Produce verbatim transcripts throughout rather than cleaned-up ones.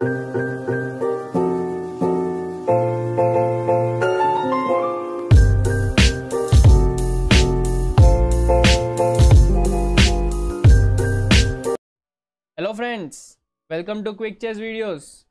Hello friends, welcome to Quick Chess Videos.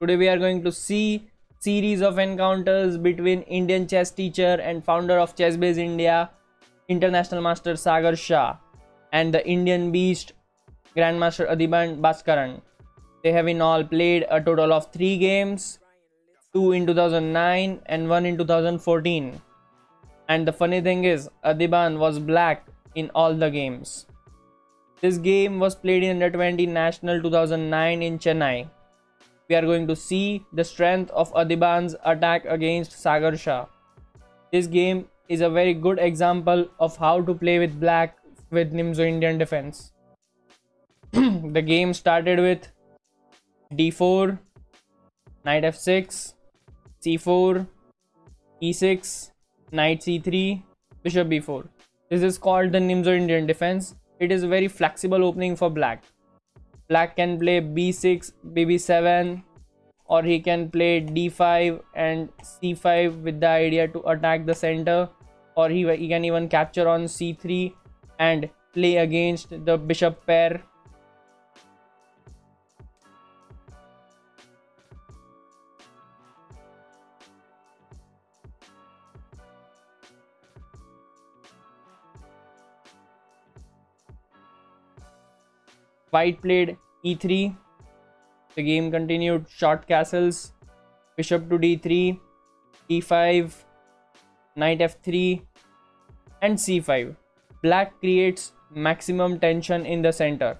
Today we are going to see series of encounters between Indian chess teacher and founder of Chessbase India, International Master Sagar Shah, and the Indian beast Grandmaster Adhiban Baskaran. They have in all played a total of three games, two in two thousand nine and one in two thousand fourteen. And the funny thing is, Adhiban was black in all the games. This game was played in under twenty National two thousand nine in Chennai. We are going to see the strength of Adhiban's attack against Sagar Shah. This game is a very good example of how to play with black with Nimzo-Indian Defense. The game started with d four, knight f six, c four, e six, knight c three, bishop b four. This is called the Nimzo-Indian Defense. It is a very flexible opening for black. Black can play b six, b b seven, or he can play d five and c five with the idea to attack the center, or he, he can even capture on c three and play against the bishop pair. White played e three. The game continued short castles. Bishop to d three, d five, knight f three, and c five. Black creates maximum tension in the center.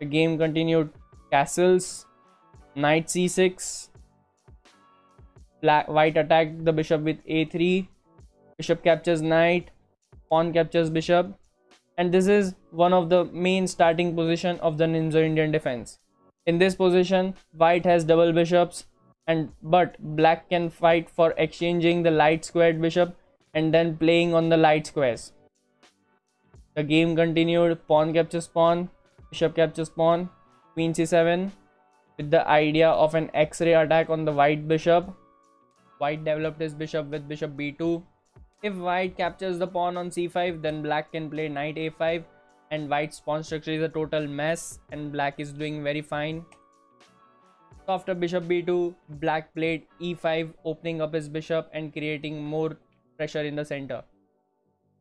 The game continued castles. Knight c six. Black, white attacked the bishop with a three. Bishop captures knight. Pawn captures bishop. And this is one of the main starting position of the Nimzo-Indian Defense. In this position, white has double bishops, and but black can fight for exchanging the light squared bishop and then playing on the light squares. The game continued pawn captures pawn, bishop captures pawn, queen c seven with the idea of an x-ray attack on the white bishop. White developed his bishop with bishop b two. If white captures the pawn on c five, then black can play knight a five, and white's pawn structure is a total mess and black is doing very fine. So after bishop b two, black played e five, opening up his bishop and creating more pressure in the center.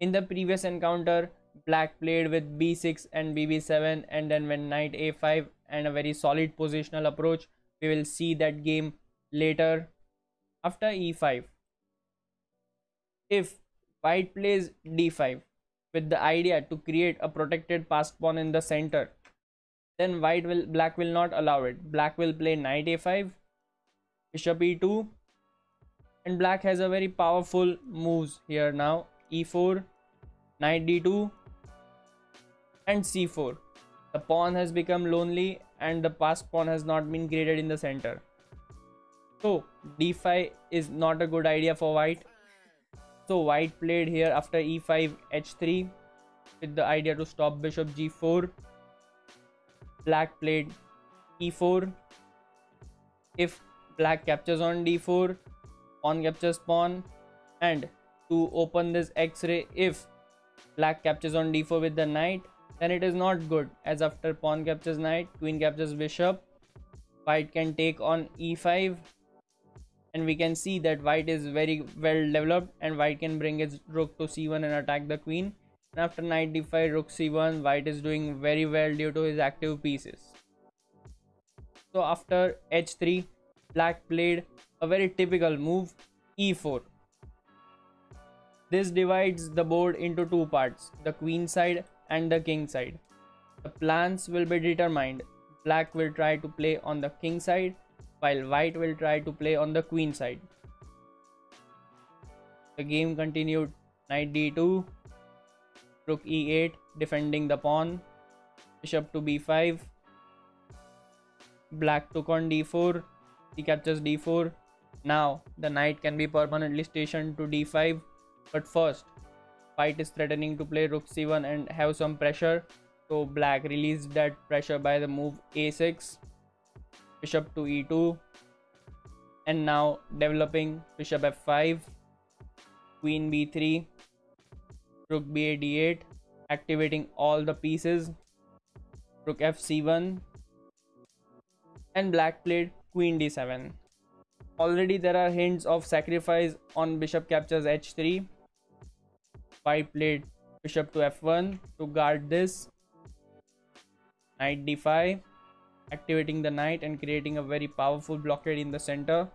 In the previous encounter, black played with b six and b b seven, and then when knight a five and a very solid positional approach. We will see that game later. After e five. If white plays d five with the idea to create a protected passed pawn in the center, then white will black will not allow it. Black will play knight a five, bishop e two, and black has a very powerful moves here now. e four, knight d two, and c four. The pawn has become lonely and the passed pawn has not been created in the center. So d five is not a good idea for white. So white played here after e five h three with the idea to stop bishop g four. Black played e four. If black captures on d four, pawn captures pawn, and to open this x-ray, if black captures on d four with the knight, then it is not good, as after pawn captures knight, queen captures bishop, white can take on e five. And we can see that white is very well developed and white can bring its rook to c one and attack the queen. And after knight d five, rook c one, white is doing very well due to his active pieces. So after h three, black played a very typical move, e four. This divides the board into two parts, the queen side and the king side. The plans will be determined. Black will try to play on the king side, while white will try to play on the queen side. The game continued knight d two, rook e eight, defending the pawn, bishop to b five, black took on d four, he captures d four. Now the knight can be permanently stationed to d five, but first white is threatening to play rook c one and have some pressure. So black released that pressure by the move a six, bishop to e two, and now developing bishop f five, queen b three, rook b eight, d eight, activating all the pieces, rook f c one, and black played queen d seven. Already there are hints of sacrifice on bishop captures h three. White played bishop to f one to guard this. Knight d five, activating the knight and creating a very powerful blockade in the center.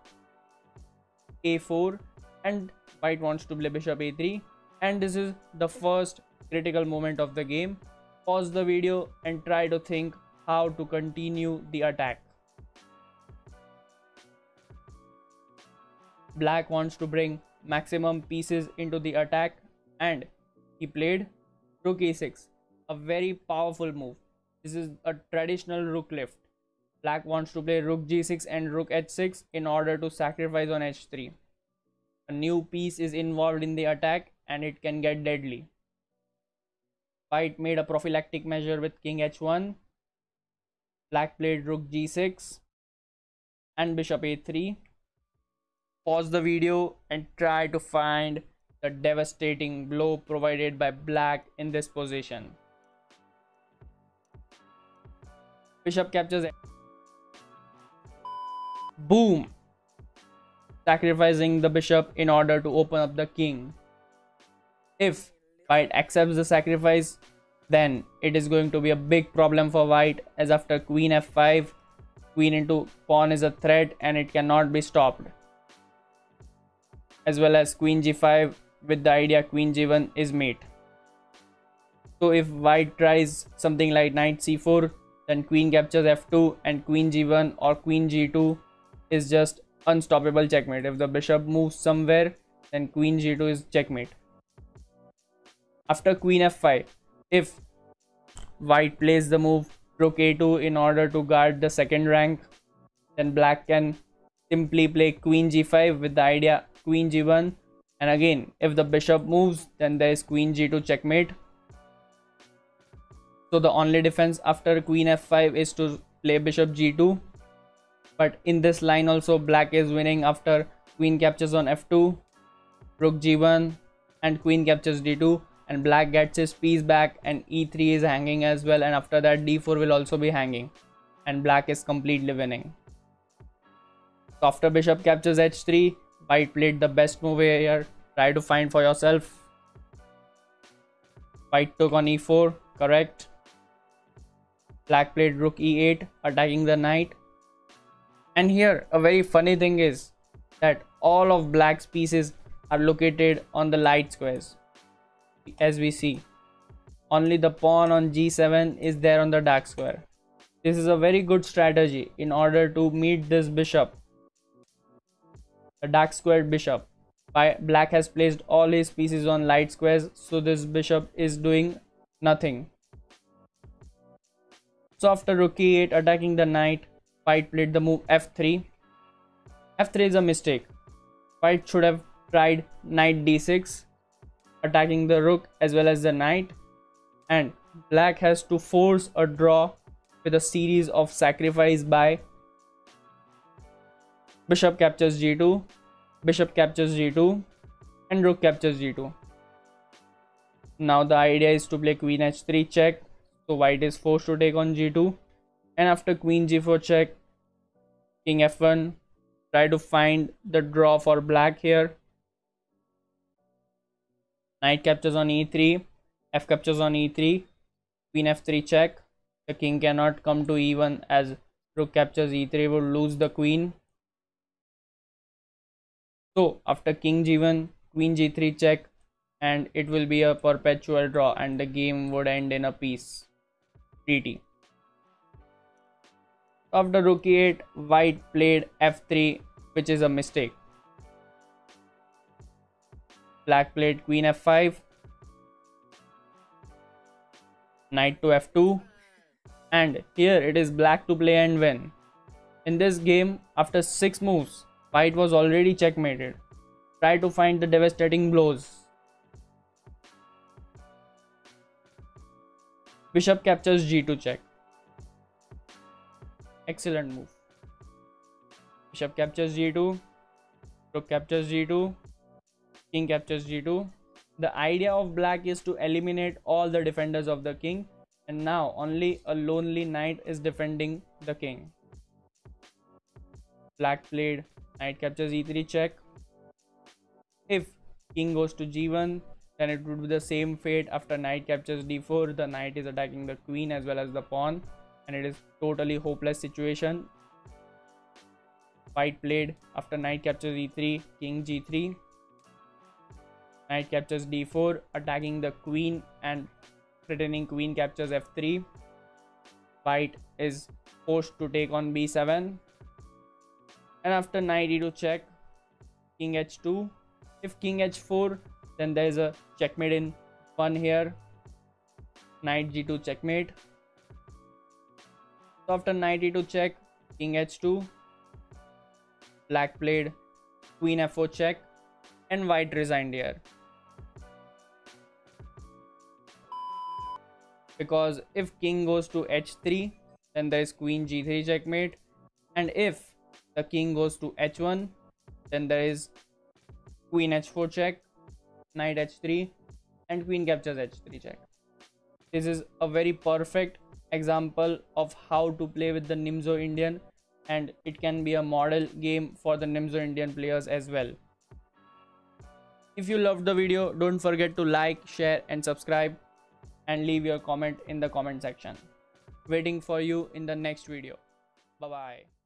a four, and white wants to play bishop a three, and this is the first critical moment of the game. Pause the video and try to think how to continue the attack. Black wants to bring maximum pieces into the attack, and he played rook a six, a very powerful move. This is a traditional rook lift. Black wants to play rook g six and rook h six in order to sacrifice on h three. A new piece is involved in the attack and it can get deadly. White made a prophylactic measure with king h one. Black played rook g six and bishop a three. Pause the video and try to find the devastating blow provided by black in this position. Bishop captures. Boom! Sacrificing the bishop in order to open up the king. If white accepts the sacrifice, then it is going to be a big problem for white, as after queen f five, queen into pawn is a threat and it cannot be stopped. As well as queen g five with the idea queen g one is mate. So if white tries something like knight c four, then queen captures f two and queen g one or queen g two is just unstoppable checkmate. If the bishop moves somewhere, then queen g two is checkmate. After queen f five, if white plays the move rook a two in order to guard the second rank, then black can simply play queen g five with the idea queen g one, and again if the bishop moves, then there is queen g two checkmate. So the only defense after queen f five is to play bishop g two. But in this line also black is winning after queen captures on f two, rook g one, and queen captures d two, and black gets his piece back, and e three is hanging as well, and after that d four will also be hanging, and black is completely winning. So after bishop captures h three, white played the best move here. Try to find for yourself. White took on e four, correct. Black played rook e eight, attacking the knight, and here a very funny thing is that all of black's pieces are located on the light squares. As we see, only the pawn on g seven is there on the dark square. This is a very good strategy in order to meet this bishop, the dark squared bishop. Black has placed all his pieces on light squares, so this bishop is doing nothing. So after rook e eight, attacking the knight, white played the move f three. f three is a mistake. White should have tried knight d six, attacking the rook as well as the knight, and black has to force a draw with a series of sacrifice by bishop captures g two, bishop captures g two, and rook captures g two. Now the idea is to play queen h three check, so white is forced to take on g two, and after queen g four check, king f one. Try to find the draw for black here. Knight captures on e three, f captures on e three, queen f three check. The king cannot come to e one, as rook captures e three would lose the queen. So after king g one, queen g three check, and it will be a perpetual draw, and the game would end in a piece. Treaty. After rook e eight, white played f three, which is a mistake. Black played queen f five, knight to f two, and here it is black to play and win. In this game, after six moves, white was already checkmated. Try to find the devastating blows. Bishop captures g two check. Excellent move. Bishop captures g two. Rook captures g two. King captures g two. The idea of black is to eliminate all the defenders of the king, and now only a lonely knight is defending the king. Black played knight captures e three check. If king goes to g one, then it would be the same fate. After knight captures d four, the knight is attacking the queen as well as the pawn, and it is totally hopeless situation. White played after knight captures e three, king g three. Knight captures d four, attacking the queen and threatening queen captures f three. White is forced to take on b seven, and after knight e two check, king h two. If king h four, then there is a checkmate in one here. Knight g two checkmate. So after knight e two check, king h two. Black played queen f four check, and white resigned here. Because if king goes to h three, then there is queen g three checkmate, and if the king goes to h one, then there is queen h four check, knight h three, and queen captures h three check. This is a very perfect example of how to play with the Nimzo Indian, and it can be a model game for the Nimzo Indian players as well. If you loved the video, don't forget to like, share and subscribe, and leave your comment in the comment section. Waiting for you in the next video. Bye bye.